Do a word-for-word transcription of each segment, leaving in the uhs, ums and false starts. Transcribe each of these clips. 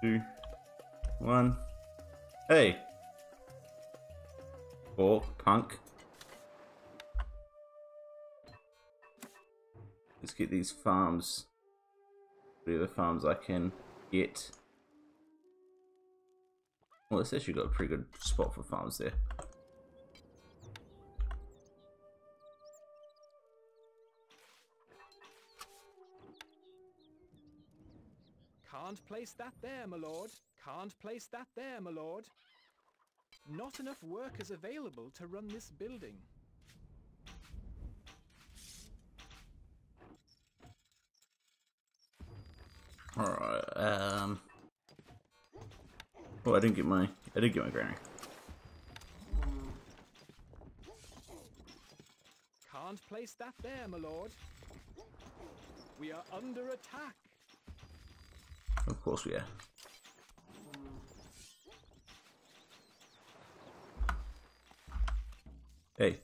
two, one. Hey! Four, punk. Let's get these farms. Three of the farms I can get. Well, it's actually got a pretty good spot for farms there. Can't place that there, my lord. Can't place that there, my lord. Not enough workers available to run this building. Alright, um... oh, I didn't get my... I did get my granary. Can't place that there, my lord. We are under attack. Of course we are. Hey.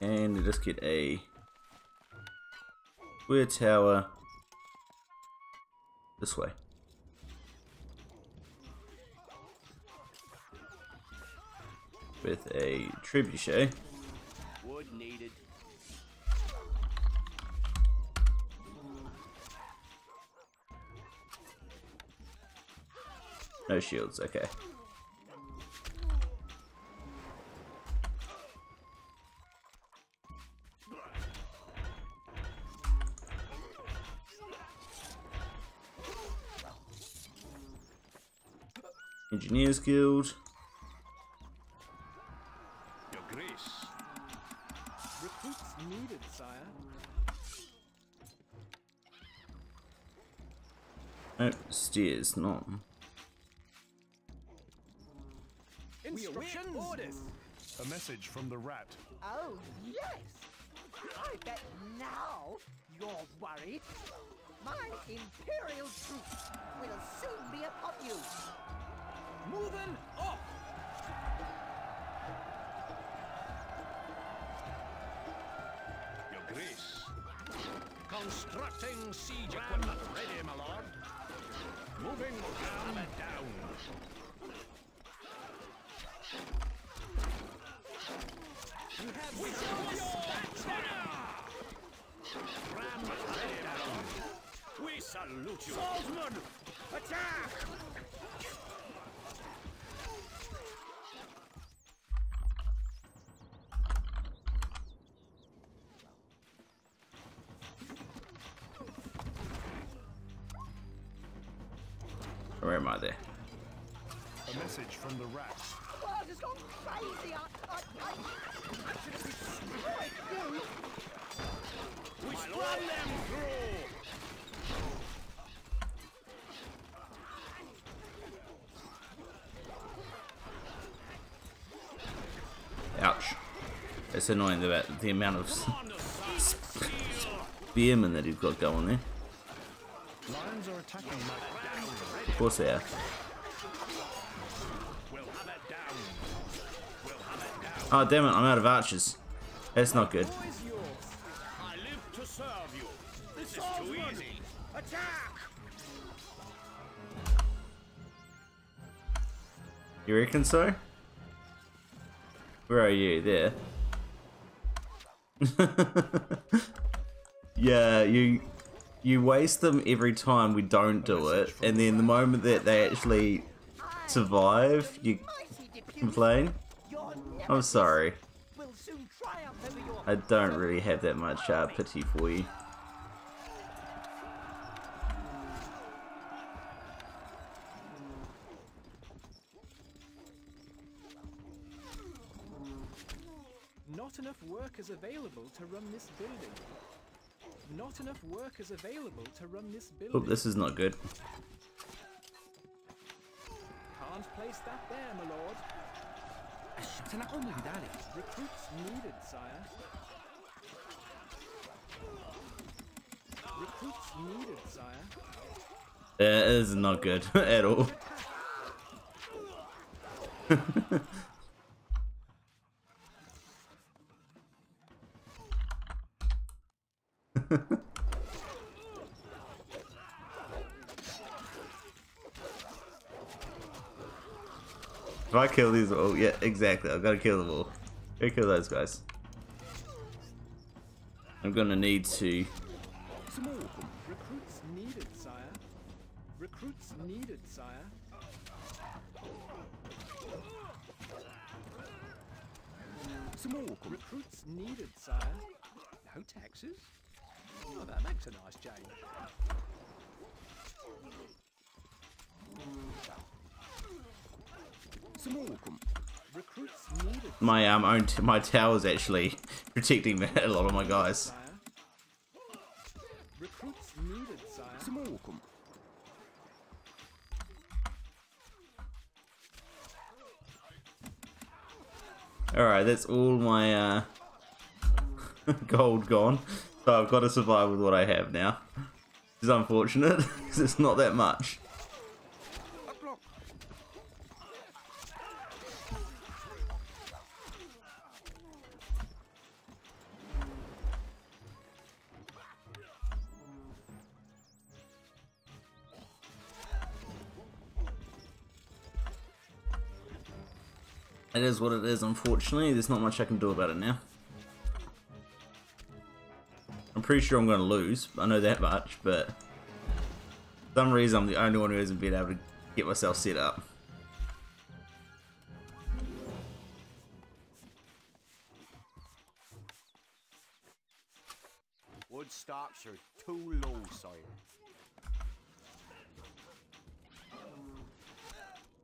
And let's get a weir tower this way. With a trebuchet. Wood needed. No shields, okay. Engineers Guild. Your grace. Recruits needed, sire. Nope, steers, not. Instructions. Orders. A message from the rat. Oh, yes. I bet now you're worried. My imperial troops will soon be upon you. Moving off. Your grace. Constructing siege equipment ready, my lord. Moving down and down. You have we saw your ram ready, my lord. We salute you. Swordsman, attack! Where am I there? A message from the rat. The world has gone crazy. I, I, I, I should have destroyed you. We sprung them through. Ouch. It's annoying about the amount of spearmen that you've got going there. Lions are attacking my... Of course they are. Oh damn it, I'm out of archers. That's not good. I live to serve you. This is too easy. Attack! You reckon so? Where are you? There. Yeah, you... you waste them every time we don't do it, and then the moment that they actually survive, you complain. I'm sorry. I don't really have that much uh, pity for you. Not enough workers available to run this building. Not enough workers available to run this building. Oh, this is not good. Can't place that there, my lord. Recruits needed, sire. Recruits needed, sire. That is not good at all. If I kill these, oh yeah, exactly. I've got to kill them all. Gotta kill those guys. I'm gonna need to. Recruits needed, sire. Recruits needed, sire. Small recruits needed, sire. No taxes? Oh, that makes a nice change. My um own t my tower's actually protecting a lot of my guys. Recruits needed, sire. All right, that's all my uh, gold gone. So I've got to survive with what I have now. It's unfortunate because it's not that much. It is what it is, unfortunately. There's not much I can do about it now. I'm pretty sure I'm going to lose. I know that much, but for some reason I'm the only one who hasn't been able to get myself set up. Wood stocks are too low, sire.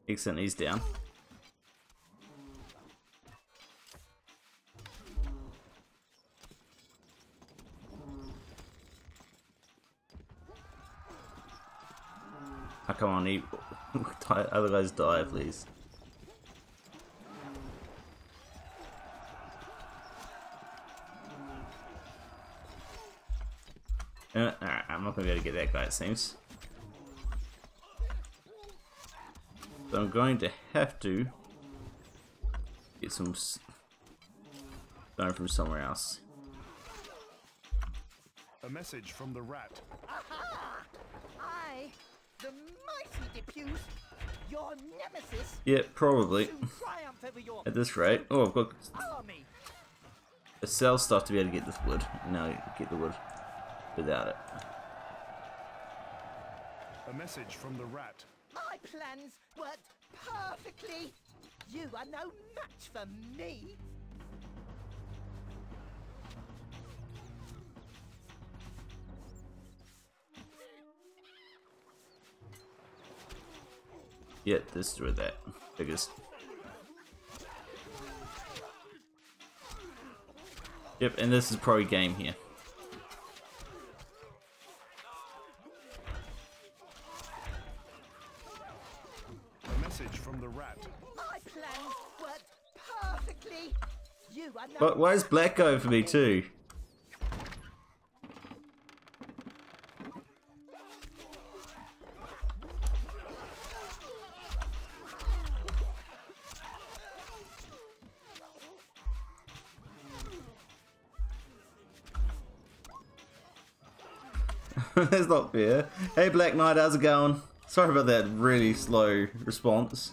Excellent, he's down. Oh, come on, eat. Other guys die, please. Uh, Alright, I'm not going to be able to get that guy, it seems. So I'm going to have to get some stone from somewhere else. A message from the rat. Aha! I... The mighty depute, your nemesis. Yeah, probably. At this rate. Oh, I've got to sell stuff to be able to get this wood. No, get the wood without it. A message from the rat. My plans worked perfectly. You are no match for me. Yeah, this or that. Figures. Yep, and this is probably game here. A message from the rat. My plans worked perfectly. You are not. But why is black going for me too? That's not fair. Hey Black Knight, how's it going? Sorry about that really slow response.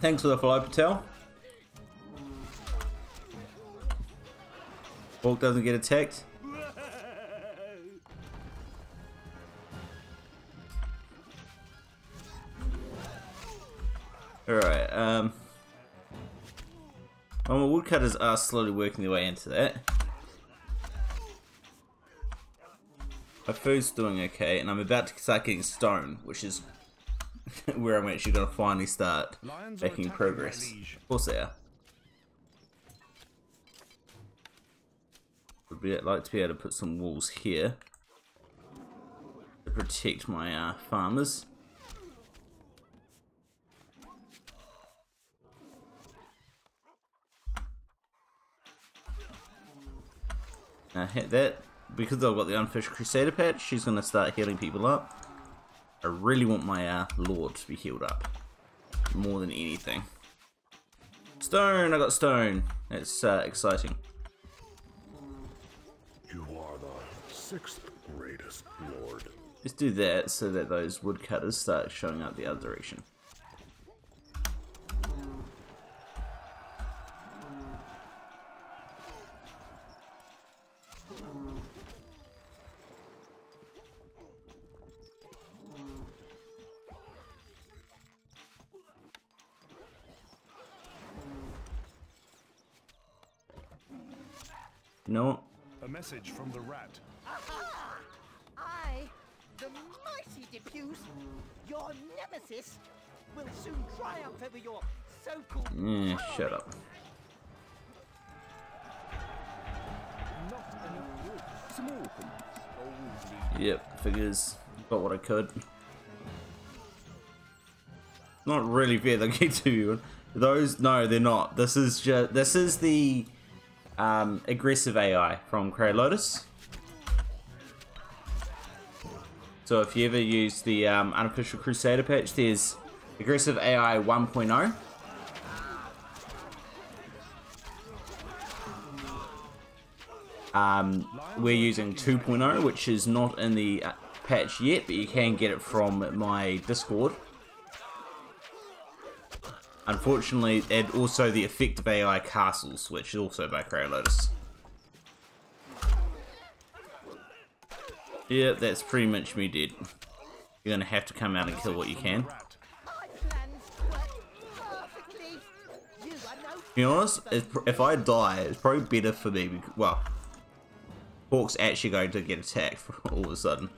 Thanks for the follow, Patel. Hawk doesn't get attacked. Alright, um... well, my woodcutters are slowly working their way into that. My food's doing okay, and I'm about to start getting stone, which is where I'm actually going to finally start Lions making progress. Of course they are. I'd like to be able to put some walls here to protect my uh, farmers. Uh, hit that. Because I've got the Unofficial Crusader Patch, she's going to start healing people up. I really want my uh, Lord to be healed up. More than anything. Stone! I got stone. It's uh, exciting. You are the sixth greatest lord. Let's do that so that those woodcutters start showing up the other direction. No. A message from the rat. Aha! I, the mighty Diffuse, your nemesis, will soon triumph over your so-called. Yeah, shut up. Yep, figures. Got what I could. Not really fair. They get to you. Those? No, they're not. This is just. This is the. Um, aggressive A I from Krarilotus. So if you ever use the um, Unofficial Crusader Patch, there's Aggressive A I one point oh. Um, we're using two point oh, which is not in the uh, patch yet, but you can get it from my Discord. Unfortunately, and also the Effective A I Castles, which is also by Krarilotus. Yeah, that's pretty much me dead. You're gonna have to come out and kill what you can. To be honest, if I die, it's probably better for me. Because, well, Hawk's actually going to get attacked all of a sudden.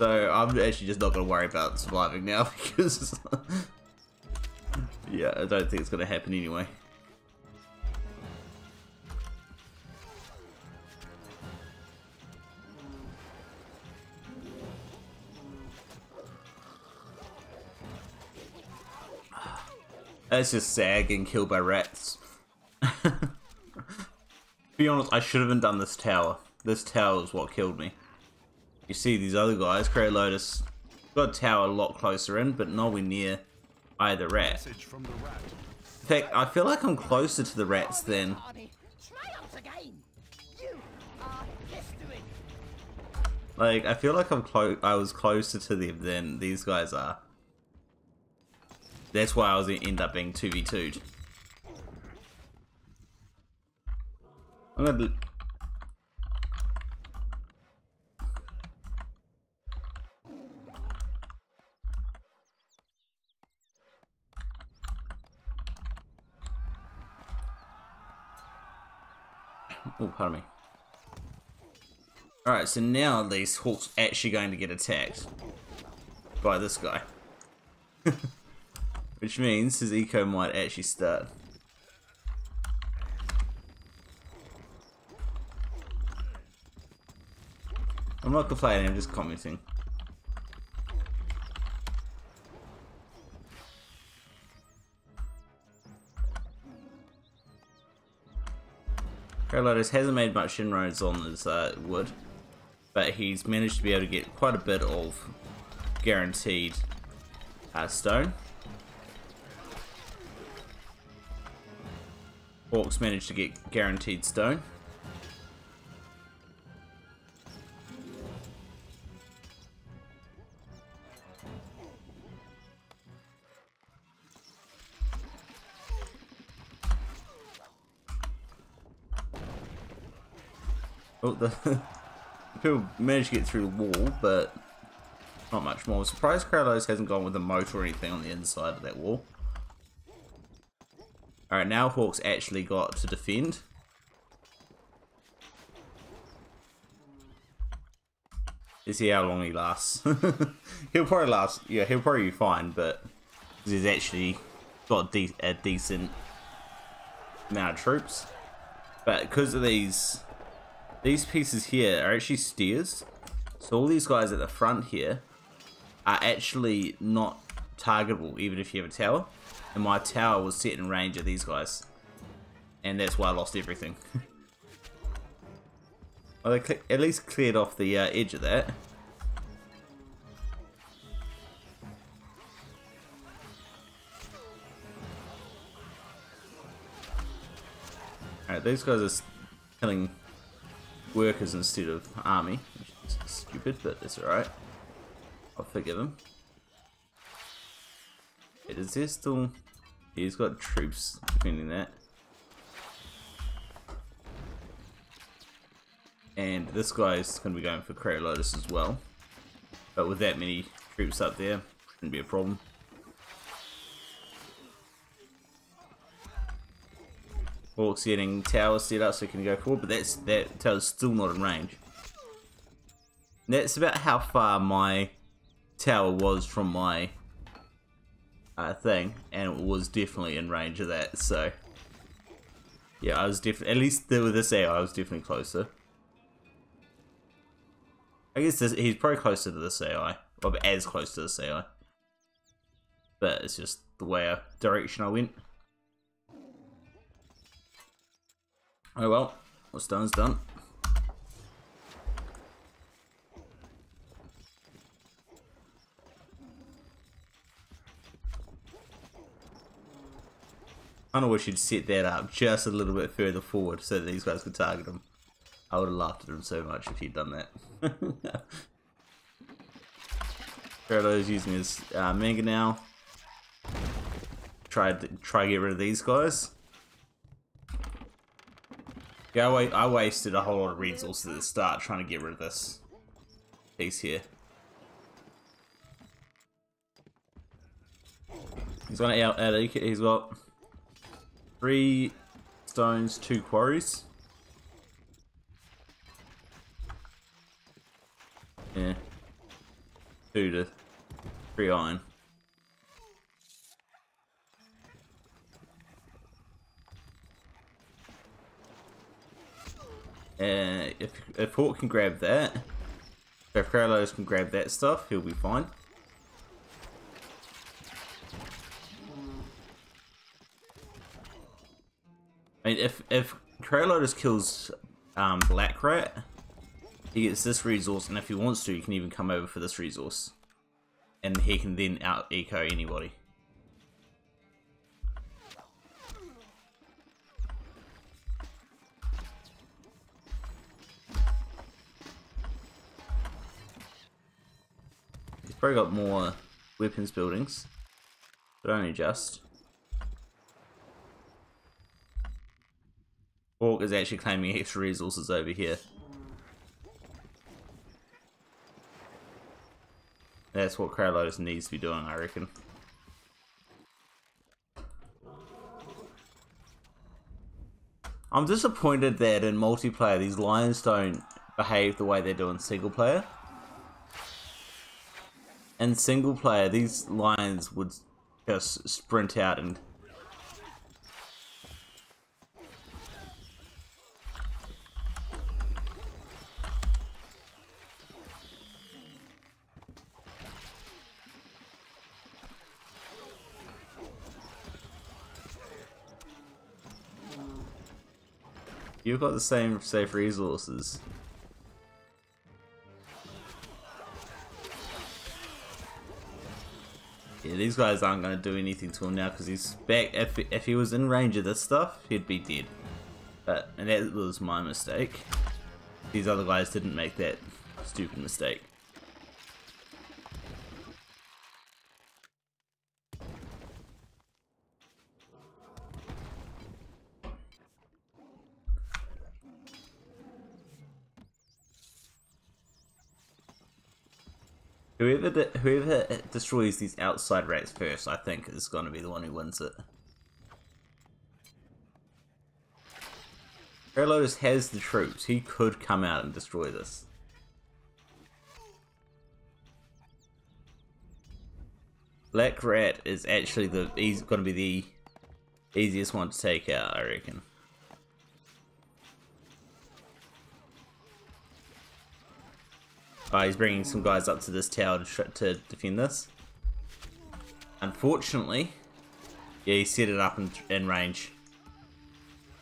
So I'm actually just not gonna worry about surviving now because... Yeah, I don't think it's going to happen anyway. That's just sad getting killed by rats. To be honest, I should haven't done this tower. This tower is what killed me. You see these other guys, Krarilotus got a tower a lot closer in, but nowhere near... the rat. In fact, I feel like I'm closer to the rats than... Like, I feel like I'm clo I was closer to them than these guys are. That's why I was gonna end up being two v two'd. I'm gonna... Oh, pardon me. Alright, so now at least Hawk's actually going to get attacked by this guy. Which means his eco might actually start. I'm not complaining, I'm just commenting. Krarilotus hasn't made much inroads on his uh, wood, but he's managed to be able to get quite a bit of guaranteed uh, stone. Hawk's managed to get guaranteed stone. Oh, the people managed to get through the wall, but not much more. I'm surprised Krarilotus hasn't gone with a moat or anything on the inside of that wall. Alright, now Hawk's actually got to defend. Let's see how long he lasts. He'll probably last, yeah, he'll probably be fine, but he's actually got de a decent amount of troops. But because of these... These pieces here are actually stairs, so all these guys at the front here are actually not targetable, even if you have a tower. And my tower was set in range of these guys, and that's why I lost everything. Well, they at least cleared off the uh, edge of that. Alright, these guys are killing workers instead of army, which is stupid, but that's alright. I'll forgive him. It is there still... Yeah, he's got troops defending that. And this guy's going to be going for Krarilotus as well. But with that many troops up there, shouldn't be a problem. Hawk's getting towers set up so he can go forward, but that's, that tower's still not in range. And that's about how far my tower was from my uh, thing, and it was definitely in range of that, so... Yeah, I was definitely, at least with this A I, I was definitely closer. I guess this, he's probably closer to this A I, or as close to this A I. But it's just the way I, direction I went. Oh well, what's done is done. I kinda wish you'd set that up just a little bit further forward so that these guys could target him. I would have laughed at him so much if he'd done that. Krarilotus using his uh, manga now. Try to try get rid of these guys. Yeah, I, I wasted a whole lot of resources at the start trying to get rid of this piece here. He's got out. He's got three stones, two quarries. Yeah, two to three iron. And uh, if if Hawk can grab that, if Krarilotus can grab that stuff, he'll be fine. I mean, if if Krarilotus kills um, Black Rat, he gets this resource, and if he wants to, he can even come over for this resource. And he can then out-eco anybody. He's probably got more weapons buildings, but only just. Hawk is actually claiming extra resources over here. That's what Krarilotus needs to be doing, I reckon. I'm disappointed that in multiplayer these lions don't behave the way they do in single player. In single player, these lions would just sprint out and... You've got the same safe resources. Yeah, these guys aren't going to do anything to him now because he's back. If, if he was in range of this stuff, he'd be dead. But, and that was my mistake. These other guys didn't make that stupid mistake. Whoever de whoever destroys these outside rats first, I think, is going to be the one who wins it. Krarilotus has the troops. He could come out and destroy this. Black Rat is actually the he's going to be the easiest one to take out, I reckon. Uh, he's bringing some guys up to this tower to, tr to defend this. Unfortunately, yeah, he set it up in, in range.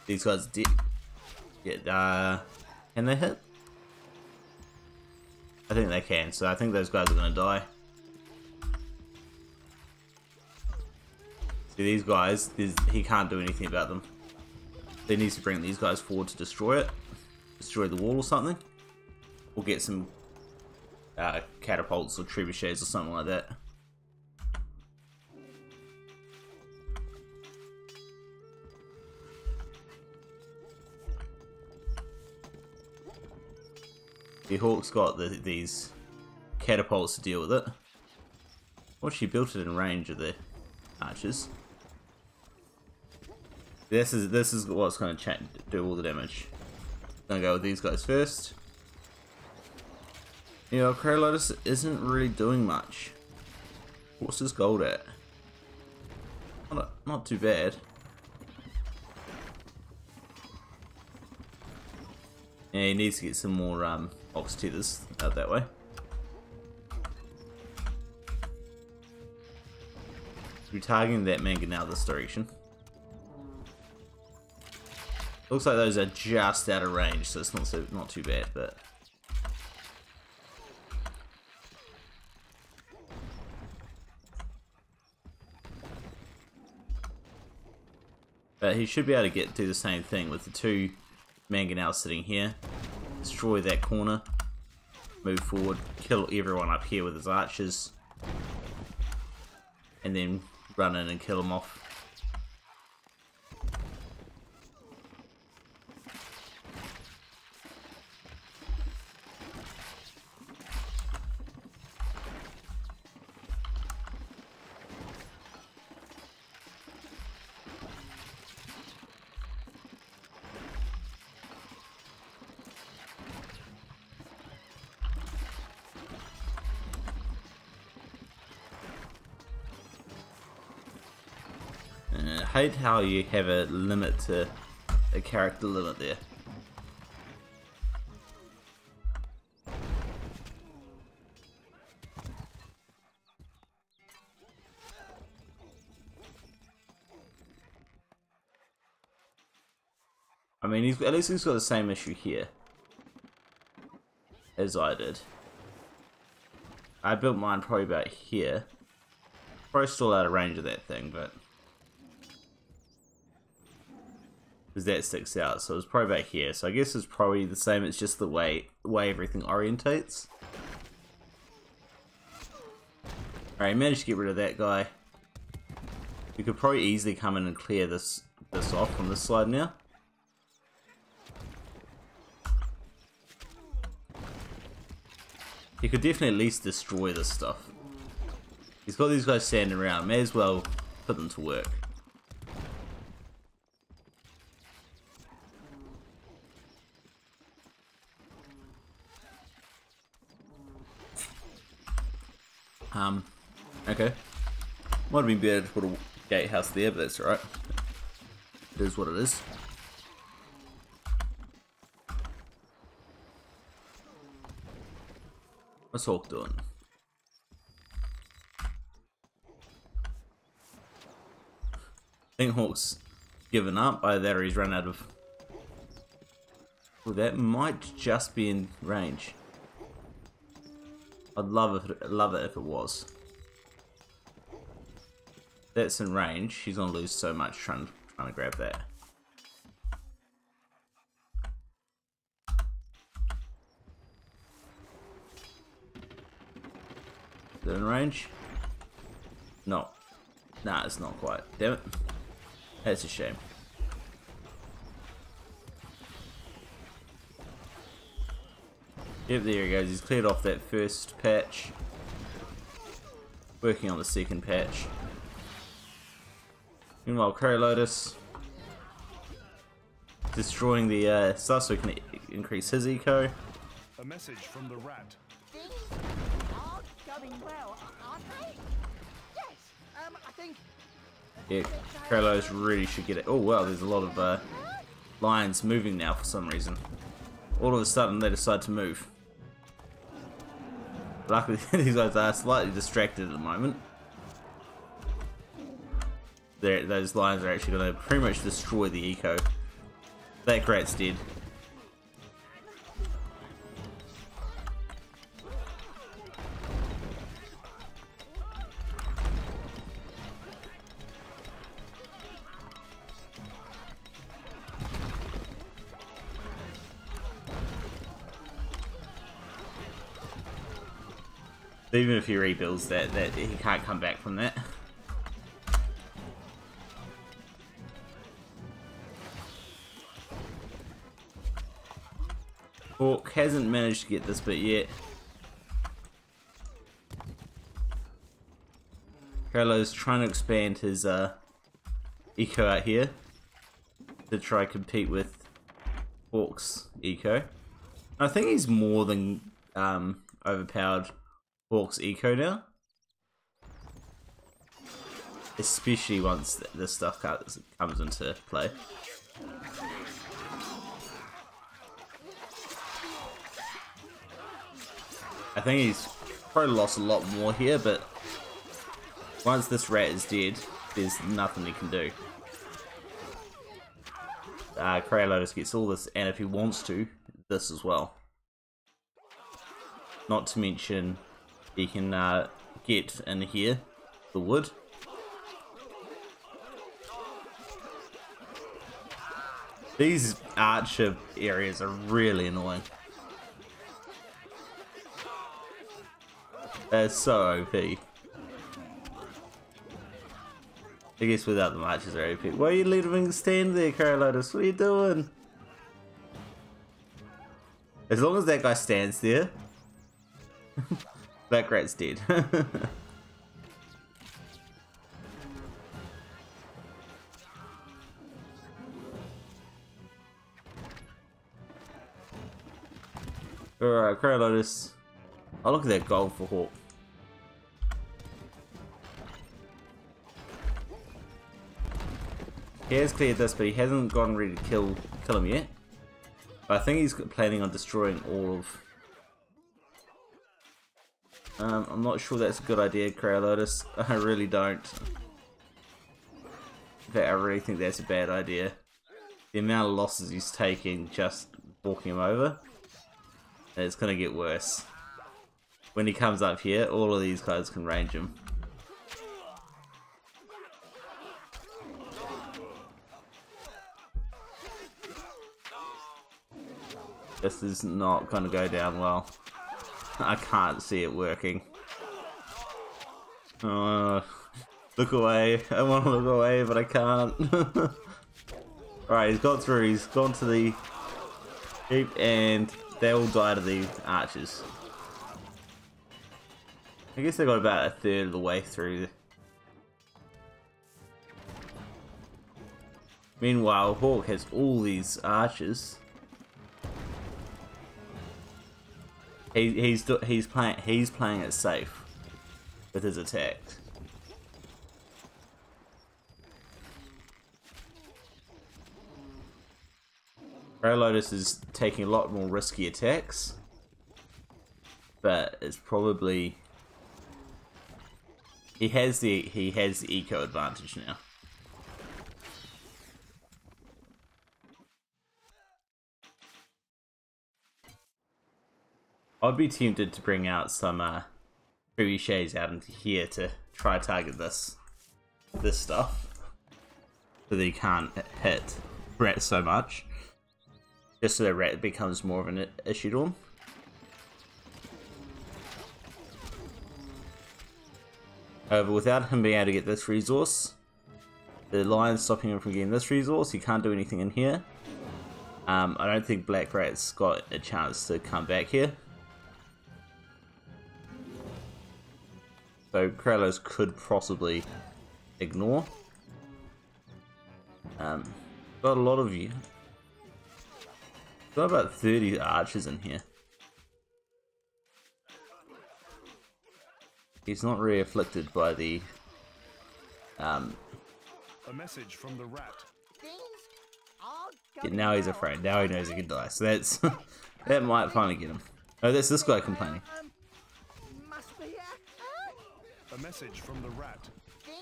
These guys did. Yeah, uh, can they hit? I think they can. So I think those guys are going to die. See these guys? He can't do anything about them. They need to bring these guys forward to destroy it. Destroy the wall or something. Or get some uh, catapults or trebuchets or something like that. The Hawk's got the, these catapults to deal with it. Well, she built it in range of the archers. This is this is what's going to do all the damage. Gonna go with these guys first. You know, Krarilotus isn't really doing much. What's his gold at? Not not too bad. Yeah, he needs to get some more um, ox tethers out that way. So we're targeting that manga now this direction. Looks like those are just out of range, so it's not so not too bad. But but he should be able to get do the same thing with the two. Mangonel sitting here, destroy that corner, move forward, kill everyone up here with his archers, and then run in and kill them off. I hate how you have a limit to a character limit there. I mean, he's, at least he's got the same issue here as I did. I built mine probably about here. Probably still out of range of that thing, but. Because that sticks out, so it's probably back here. So I guess it's probably the same. It's just the way way everything orientates. All right, managed to get rid of that guy. We could probably easily come in and clear this this off from this side now. He could definitely at least destroy this stuff. He's got these guys standing around. May as well put them to work. Um, okay. Might have been better to put a gatehouse there, but that's alright. It is what it is. What's Hawk doing? I think Hawk's given up. Either that or he's run out of... Well, that might just be in range. I'd love it, love it if it was. That's in range. She's gonna lose so much trying, trying to grab that. Is it in range? No. Nah, it's not quite. Damn it. That's a shame. Yep, there he goes. He's cleared off that first patch. Working on the second patch. Meanwhile, Krarilotus destroying the uh, stuff so he can increase his eco. A message from the rat. Things are going well, aren't they? Yes. Um, I think. Yeah, Krarilotus really should get it. Oh wow, there's a lot of uh, lions moving now for some reason. All of a sudden, they decide to move. Luckily, these guys are slightly distracted at the moment. They're, those lions are actually going to pretty much destroy the eco. That rat's dead. So even if he rebuilds that, that he can't come back from that. Hawk hasn't managed to get this bit yet. Kralo's trying to expand his uh, eco out here to try compete with Hawk's eco. I think he's more than um, overpowered Hawk's eco now, especially once th this stuff comes into play. I think he's probably lost a lot more here, but once this rat is dead, there's nothing he can do. Uh, Krarilotus gets all this, and if he wants to, this as well. Not to mention, he can uh, get in here, the wood. These archer areas are really annoying. They're so O P. I guess without the marches are O P. Why are you leaving stand there, Krarilotus? What are you doing? As long as that guy stands there, Black Rat's dead. Alright, Krarilotus. Oh, look at that gold for Hawk. He has cleared this, but he hasn't gotten ready to kill kill him yet. But I think he's planning on destroying all of... Um, I'm not sure that's a good idea, Krarilotus. I really don't. In fact, I really think that's a bad idea. The amount of losses he's taking just walking him over, and it's going to get worse. When he comes up here, all of these guys can range him. This is not going to go down well. I can't see it working. Oh, look away. I want to look away, but I can't. Alright, he's got through. He's gone to the sheep, and they all die to the archers. I guess they got about a third of the way through. Meanwhile, Hawk has all these archers. He, he's he's playing he's playing it safe with his attack. Krarilotus is taking a lot more risky attacks, but it's probably he has the he has the eco advantage now. I'd be tempted to bring out some uh, trebuchets out into here to try target this this stuff so that he can't hit rat so much, just so the rat becomes more of an issue to him. However, without him being able to get this resource, the lion's stopping him from getting this resource. He can't do anything in here. Um, I don't think Black Rat's got a chance to come back here. So Kralios could possibly ignore. Um, got a lot of you. Got about thirty archers in here. He's not really afflicted by the. Um, a message from the rat. Yeah, now he's afraid. Now he knows he can die. So that's that might finally get him. Oh, that's this guy complaining. A message from the rat. Things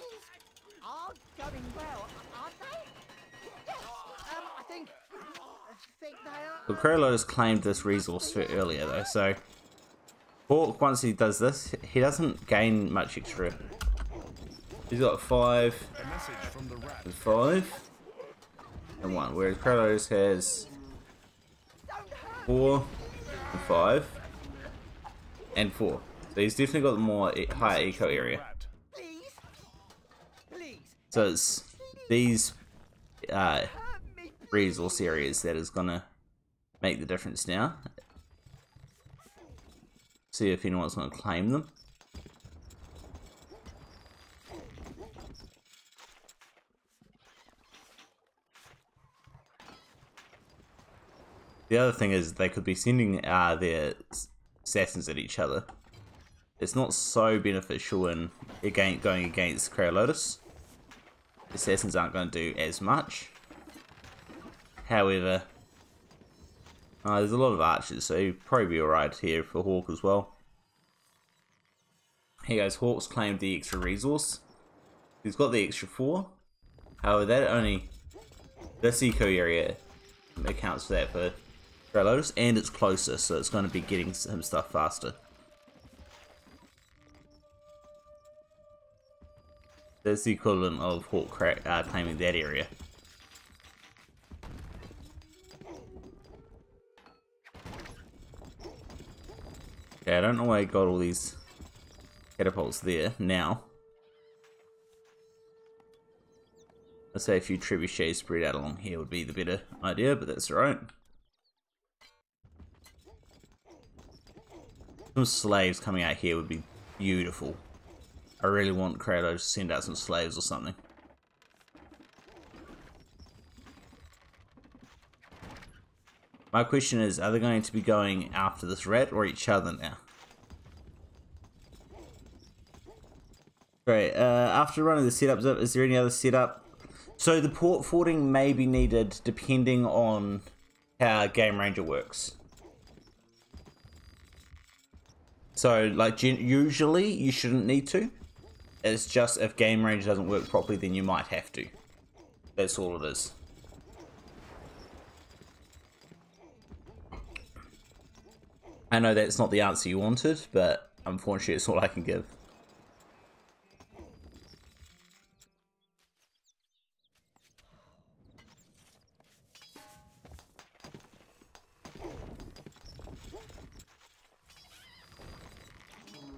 are going well, aren't they? Yes, um, I think, I think they are. Krarilotus claimed this resource for earlier though, so Hawk, once he does this, he doesn't gain much extra. He's got five, a message from the rat. And five, and one, whereas Krarilotus has four, and five, and four. But he's definitely got more e higher eco area. So it's these uh, resource areas that is gonna make the difference now. See if anyone's gonna claim them. The other thing is they could be sending uh, their assassins at each other. It's not so beneficial in again going against Krarilotus. Assassins aren't going to do as much. However, uh, there's a lot of archers, so you'd probably be alright here for Hawk as well. Here goes, Hawk's claimed the extra resource. He's got the extra four. However, that only this eco area accounts for that for Krarilotus, and it's closer, so it's going to be getting him stuff faster. That's the equivalent of Hawk crack, uh, claiming that area. Okay, I don't know why I got all these catapults there now. I'd say a few trebuchets spread out along here would be the better idea, but that's alright. Some slaves coming out here would be beautiful. I really want Krarilotus to send out some slaves or something. My question is, are they going to be going after this rat or each other now? Great, uh, after running the setups up, is there any other setup? So the port forwarding may be needed depending on how Game Ranger works. So like usually you shouldn't need to. It's just if Game Ranger doesn't work properly, then you might have to. That's all it is. I know that's not the answer you wanted, but unfortunately it's all I can give.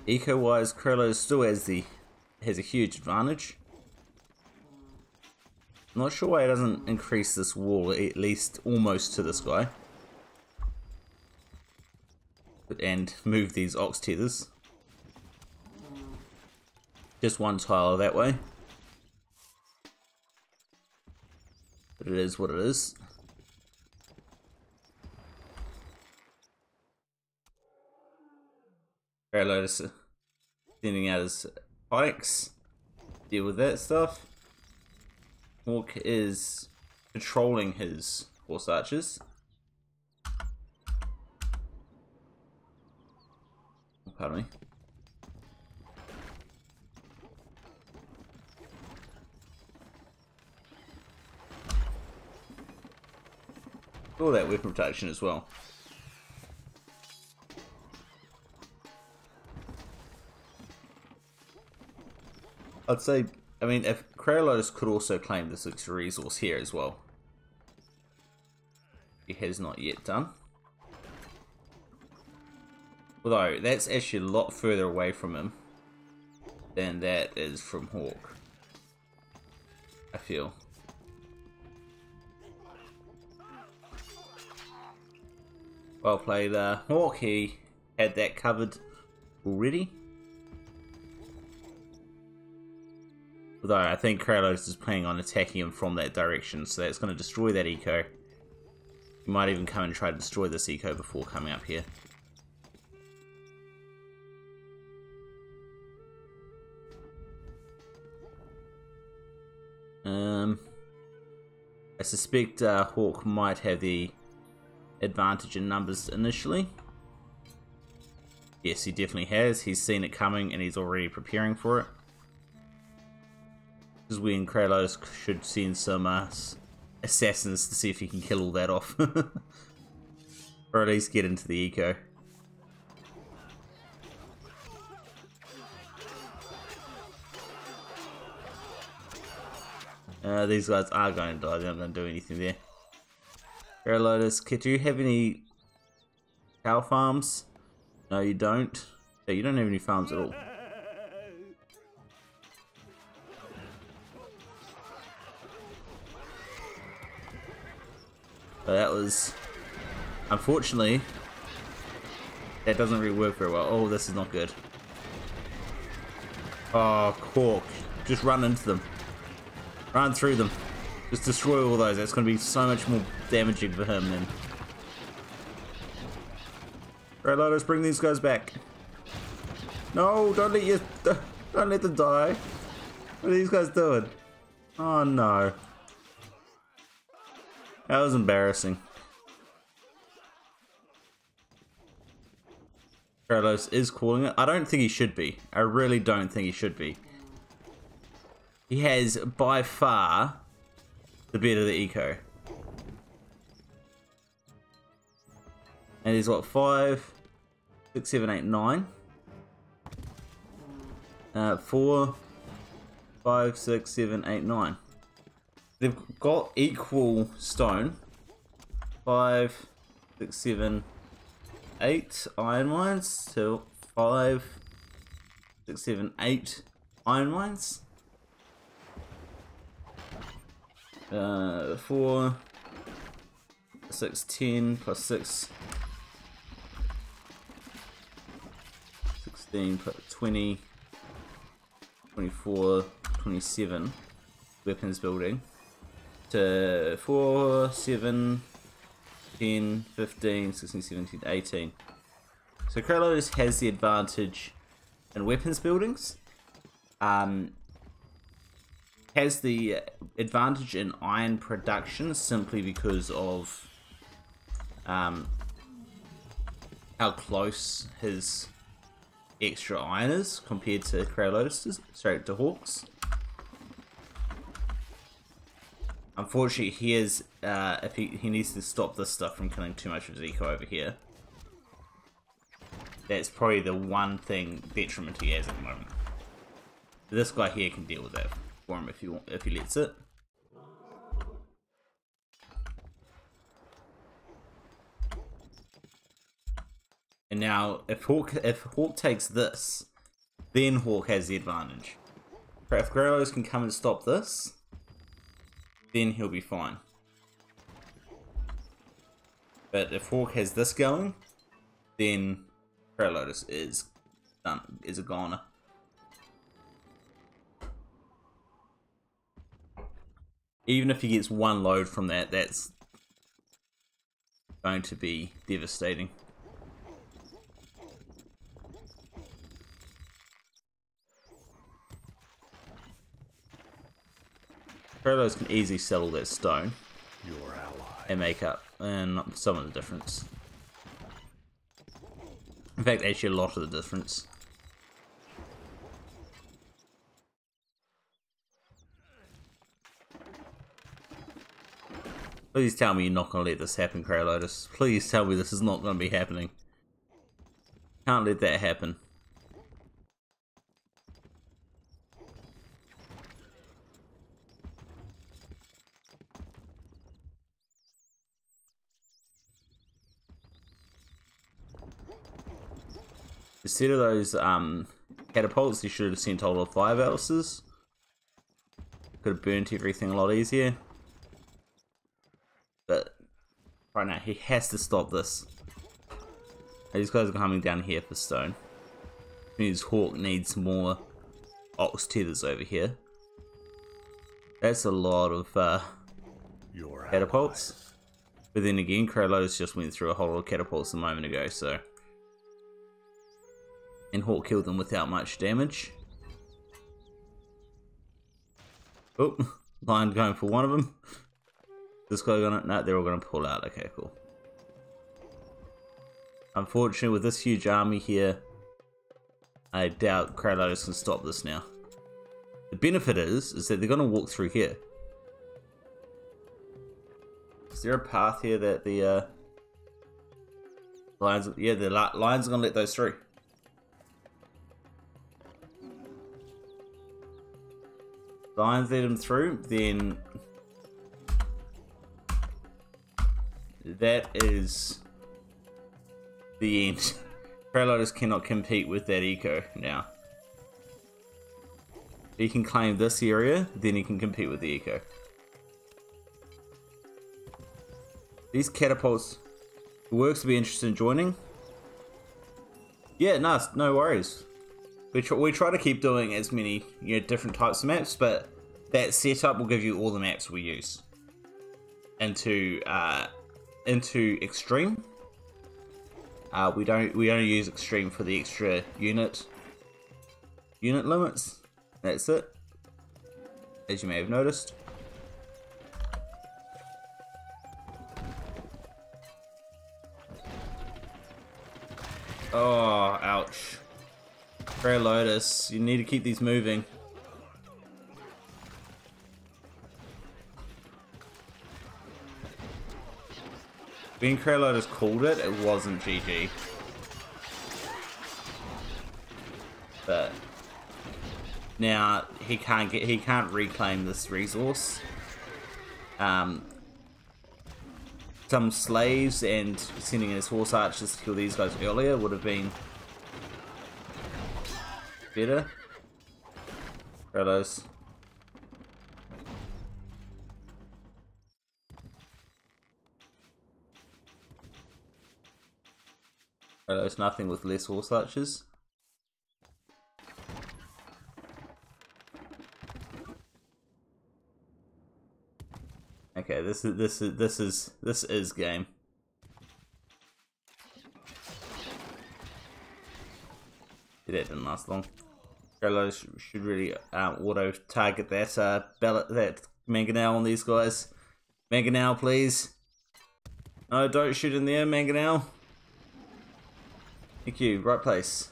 Eco-wise, Krarilotus still has the has a huge advantage. I'm not sure why it doesn't increase this wall at least almost to this guy, but and move these ox tethers. Just one tile that way, but it is what it is. Krarilotus sending out his pikes, deal with that stuff. Hawk is patrolling his horse archers. Oh, pardon me. All that weapon protection as well. I'd say, I mean, if Krarilotus could also claim this extra resource here as well. He has not yet done. Although, that's actually a lot further away from him than that is from Hawk, I feel. Well played, uh, Hawk. He had that covered already. Although I think Krarilotus is planning on attacking him from that direction, so that's going to destroy that eco. He might even come and try to destroy this eco before coming up here. Um, I suspect uh, Hawk might have the advantage in numbers initially. Yes, he definitely has. He's seen it coming and he's already preparing for it. This is when Krarilotus should send some uh, assassins to see if he can kill all that off. Or at least get into the eco. Uh, these guys are going to die, they're not going to do anything there. Krarilotus, do you have any cow farms? No, you don't. Yeah, you don't have any farms at all. So that was... Unfortunately, that doesn't really work very well. Oh, this is not good. Oh, cork. Just run into them. Run through them. Just destroy all those. That's going to be so much more damaging for him then. Right, Lotus, bring these guys back. No, don't let you... Don't let them die. What are these guys doing? Oh, no. That was embarrassing. Krarilotus is calling it. I don't think he should be. I really don't think he should be. He has, by far, the better the eco. And he's what, five, six, seven, eight, nine. Uh, four, five, six, seven, eight, nine. They've got equal stone. Five, six, seven, eight iron mines to five, six, seven, eight iron mines. Uh, four, six, ten plus six, sixteen plus twenty, twenty-four, twenty-seven. Weapons building to four, seven, ten, fifteen, sixteen, seventeen, eighteen. So Krarilotus has the advantage in weapons buildings, um, has the advantage in iron production simply because of um, how close his extra iron is compared to Krarilotus, sorry, to Hawk's. Unfortunately, he is, uh, if he, he needs to stop this stuff from killing too much of his eco over here. That's probably the one thing detriment he has at the moment. This guy here can deal with that for him if he, want, if he lets it. And now, if Hawk, if Hawk takes this, then Hawk has the advantage. If Krarilotus can come and stop this, then he'll be fine. But if Hawk has this going, then Krarilotus is done, is a goner. Even if he gets one load from that, that's going to be devastating. Krarilotus can easily sell all that stone Your ally. and make up and some of the difference. In fact, actually a lot of the difference. Please tell me you're not going to let this happen, Krarilotus. Please tell me this is not going to be happening. Can't let that happen. Instead of those um, catapults, you should have sent all of five elses. Could have burnt everything a lot easier. But right now, he has to stop this. These guys are coming down here for stone. His Hawk needs more ox tethers over here. That's a lot of uh, catapults. But then again, Krarilotus just went through a whole lot of catapults a moment ago, so... And Hawk killed them without much damage. Oh, lion going for one of them. This guy gonna... No, they're all gonna pull out. Okay, cool. Unfortunately, with this huge army here, I doubt Krarilotus can stop this now. The benefit is, is that they're gonna walk through here. Is there a path here that the uh, lions? Yeah, the lions are gonna let those through. Lions let him through, then that is the end. Krarilotus cannot compete with that eco now. He can claim this area, then he can compete with the eco. These catapults, works to be interested in joining. Yeah, no, no worries. We try, we try to keep doing as many you know, different types of maps, but that setup will give you all the maps we use into uh, into extreme. Uh, we don't we only use extreme for the extra unit unit limits. That's it, as you may have noticed. Oh, ouch. Krarilotus, you need to keep these moving. When Krarilotus called it, it wasn't G G. But now he can't get he can't reclaim this resource. Um Some slaves and sending his horse archers to kill these guys earlier would have been better. Krarilotus. Krarilotus, nothing with less horse archers. Okay, this is this is this is this is game. Yeah, that didn't last long. Krarilotus should really uh, auto target that uh, ballot, that mangonel on these guys. Mangonel, please. No, don't shoot in there, mangonel. Thank you. Right place.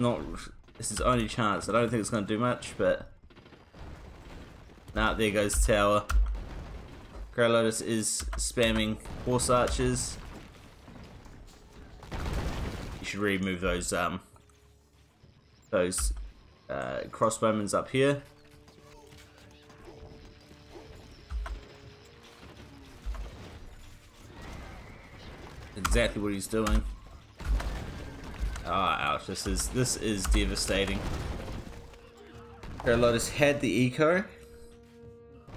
Not. This is only chance. I don't think it's going to do much, but. Nah, there goes the tower. Krarilotus is spamming horse archers. You should really move those um those uh, crossbowmen up here. Exactly what he's doing. Ah, ouch! This is this is devastating. Krarilotus had the eco.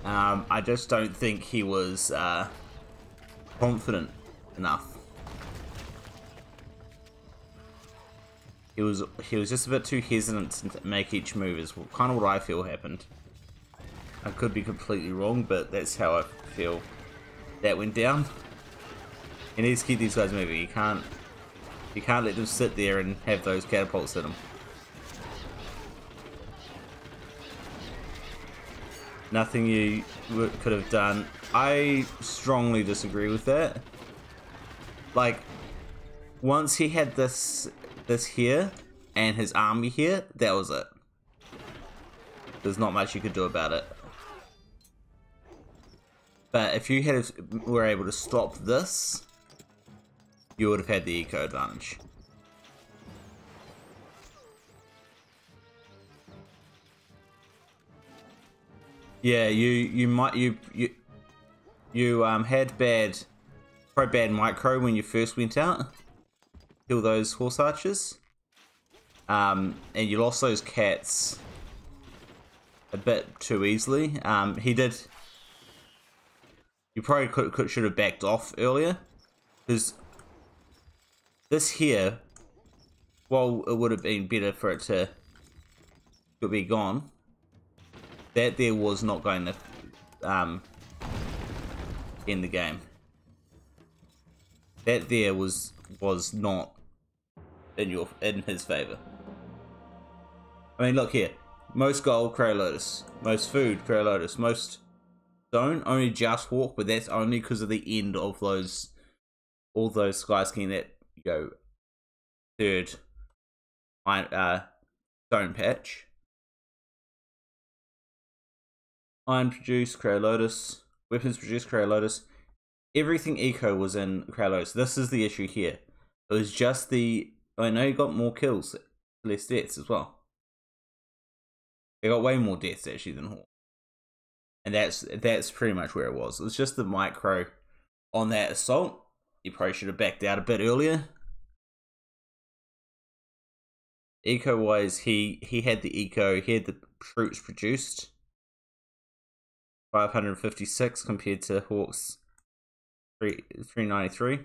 Um, I just don't think he was uh, confident enough. He was he was just a bit too hesitant to make each move. Is kind of what I feel happened. I could be completely wrong, but that's how I feel that went down. He needs to keep these guys moving. You can't you can't let them sit there and have those catapults in them. Nothing you could have done. I strongly disagree with that. Like, once he had this this here and his army here, that was it. There's not much you could do about it. But if you had were able to stop this, you would have had the eco advantage. Yeah, you you might you you you um had bad, probably bad micro when you first went out, kill those horse archers, um and you lost those cats a bit too easily. Um, he did. You probably could, could should have backed off earlier, because this here, well, it would have been better for it to to be gone. That there was not going to um, end the game. That there was was not in your in his favour. I mean, look here. Most gold, Krarilotus. Most food, Krarilotus. Most stone, only just Hawk, but that's only because of the end of those all those sky skin that you go third uh, stone patch. Iron produced, Krarilotus. Weapons produced, Krarilotus. Everything eco was in Krarilotus. This is the issue here. It was just the... I know you got more kills, less deaths as well. You got way more deaths actually than Hawk. And that's that's pretty much where it was. It was just the micro on that assault. You probably should have backed out a bit earlier. Eco-wise, he, he had the eco, he had the troops produced. five hundred fifty-six compared to Hawk's three ninety-three.